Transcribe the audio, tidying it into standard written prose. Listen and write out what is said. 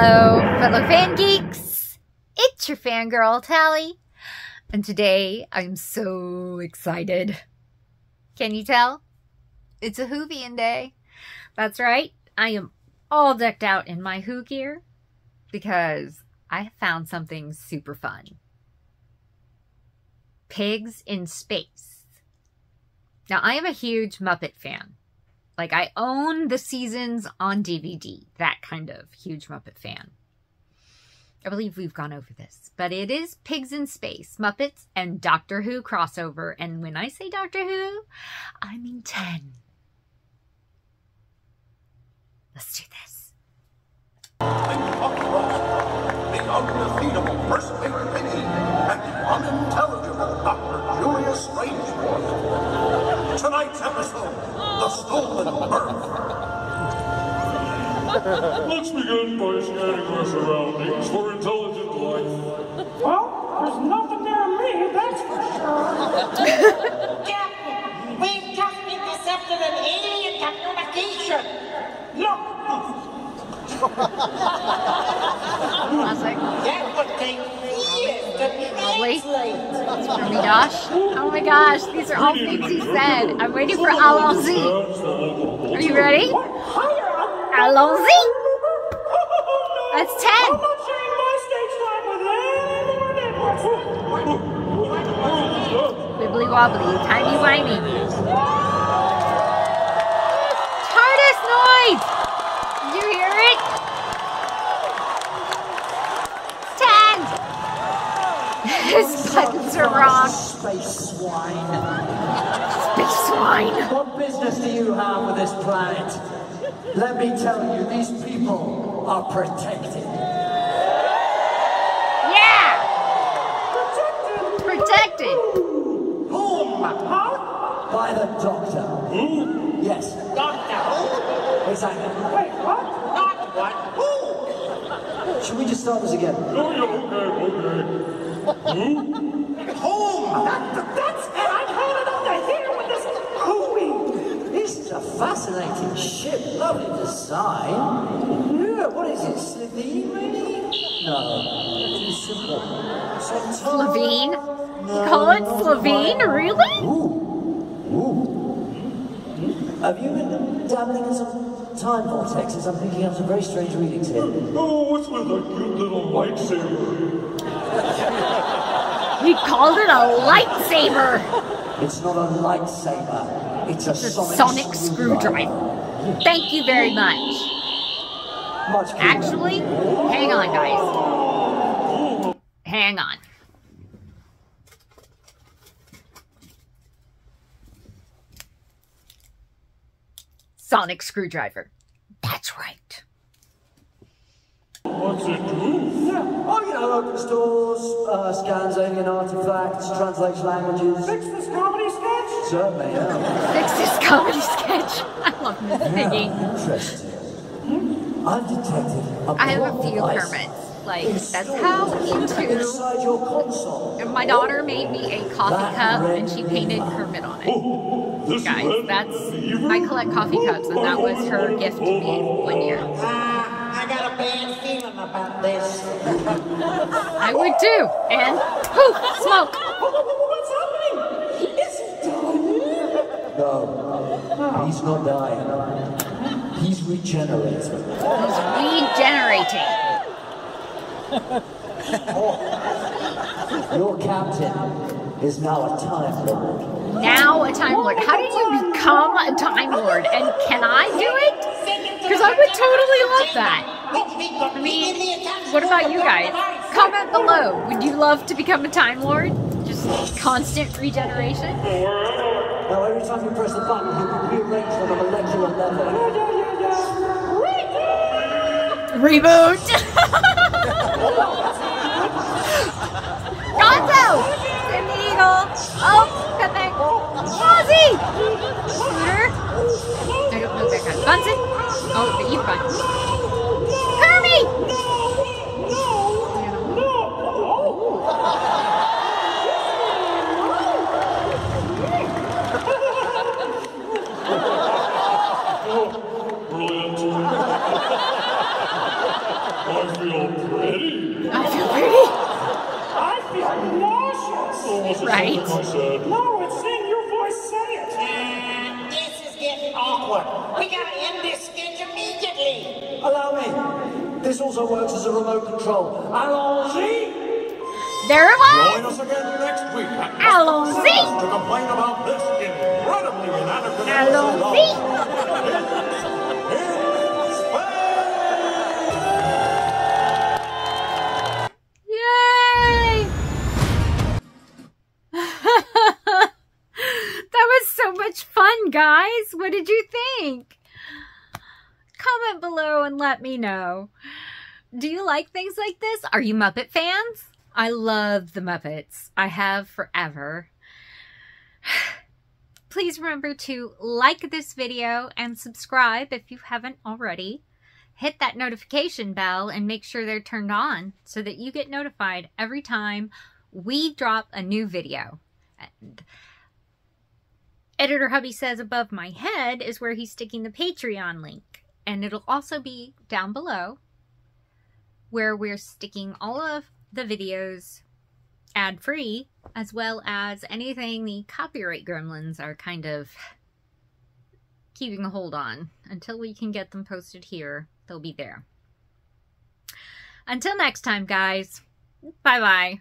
Hello, fellow fan geeks! It's your fangirl, Tally. And today, I'm so excited. Can you tell? It's a Whovian day. That's right, I am all decked out in my Who gear because I found something super fun. Pigs in Space. Now, I am a huge Muppet fan. Like, I own the seasons on DVD. That kind of huge Muppet fan. I believe we've gone over this. But it is Pigs in Space, Muppets, and Doctor Who crossover. And when I say Doctor Who, I mean 10. Let's do this. The undefeatable Perspective Mini and the unintelligible Dr. Julius Strangeforth. Tonight's episode... The stolen birth. Let's begin by scanning our surroundings for intelligent life. Well, there's nothing there on me, that's for sure. Captain, we've just been intercepted an alien communication. Look! That would take years to translate. Oh my gosh. Oh my gosh, these are all things he said. I'm waiting for Allons-y. Are you ready? Allons-y! That's 10! Wibbly wobbly, timey wimey. TARDIS noise! Did you hear it? 10! His buttons are wrong. Space swine. Space swine. What business do you have with this planet? Let me tell you, these people are protected. Yeah! Protected? Protected. Whom? Huh? By the Doctor. Who? Yes. Doctor who? Exactly. Wait, what? Not what? Who? Should we just start this again? No, okay, okay. Who? Home! That's it! I'm holding on to here with this hooey! This is a fascinating ship. Lovely design. Yeah, what is it? Slovene? No. Too simple. Slovene? No, call it Slovene? Really? Ooh. Have you been dabbling in some time vortexes? I'm picking up some very strange readings here. Oh, what's with that cute little lightsaber? He called it a lightsaber! It's not a lightsaber. It's a sonic screwdriver. Thank you very much. Actually, hang on, guys. Hang on. Sonic screwdriver. That's right. What's it do? Yeah. Oh, you know, open stores, scans alien artifacts, translates languages. Fix this comedy sketch? Certainly, yeah. Fix this comedy sketch. I love this thinking. Interesting. Hmm? I've detected I have a few permits. Like, that's how into... And my daughter made me a coffee cup, and she painted Kermit on it. Oh, guys, that's... I collect coffee cups, and that was her gift to me one year. I got a bad feeling about this. I would too. And poof, smoke. What's happening? Is he dying? No, he's not dying. He's regenerating. He's regenerating. Your captain is now a Time Lord. Now a Time Lord. How did you become a Time Lord? And can I do it? Because I would totally love that. I mean, what about you guys? Comment below. Would you love to become a Time Lord? Just constant regeneration? Now, every time you press the button, you can rearrange on a molecular level. Reboot! Gonzo! Send the eagle! Oh, come back. Ozzy! Shooter! I don't know that kind. Bunsen! Oh, but you've got Kermit! No! Brilliant. I one. We gotta end this sketch immediately. Allow me. This also works as a remote control. Allons-y. There it was. Join us again next week. Allons-y. To complain about this incredibly inadequate. Allons-y. Yay! That was so much fun, guys. What did you think? Comment below and let me know. Do you like things like this? Are you Muppet fans? I love the Muppets. I have forever. Please remember to like this video and subscribe if you haven't already. Hit that notification bell and make sure they're turned on so that you get notified every time we drop a new video. And Editor Hubby says above my head is where he's sticking the Patreon link. And it'll also be down below where we're sticking all of the videos ad-free, as well as anything the copyright gremlins are kind of keeping a hold on. Until we can get them posted here, they'll be there. Until next time, guys. Bye-bye.